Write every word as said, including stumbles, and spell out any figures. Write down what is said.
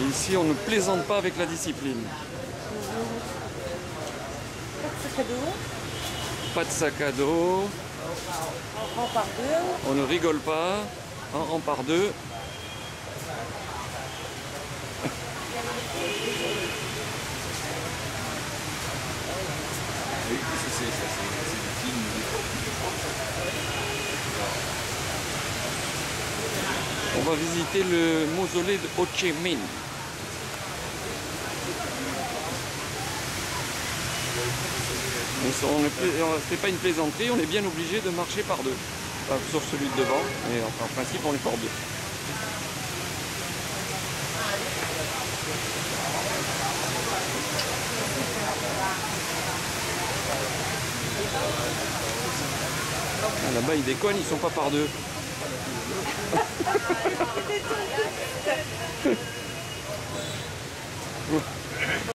Et ici, on ne plaisante pas avec la discipline. Pas de sac à dos. On ne rigole pas. Un rang par deux. Oui, qu'est-ce que c'est ça? C'est une team. On va visiter le mausolée de Ho Chi Minh. C'est pas une plaisanterie, on est bien obligé de marcher par deux. Enfin, sauf celui de devant, mais en, en principe on est par deux. Ah, là-bas ils déconnent, ils sont pas par deux.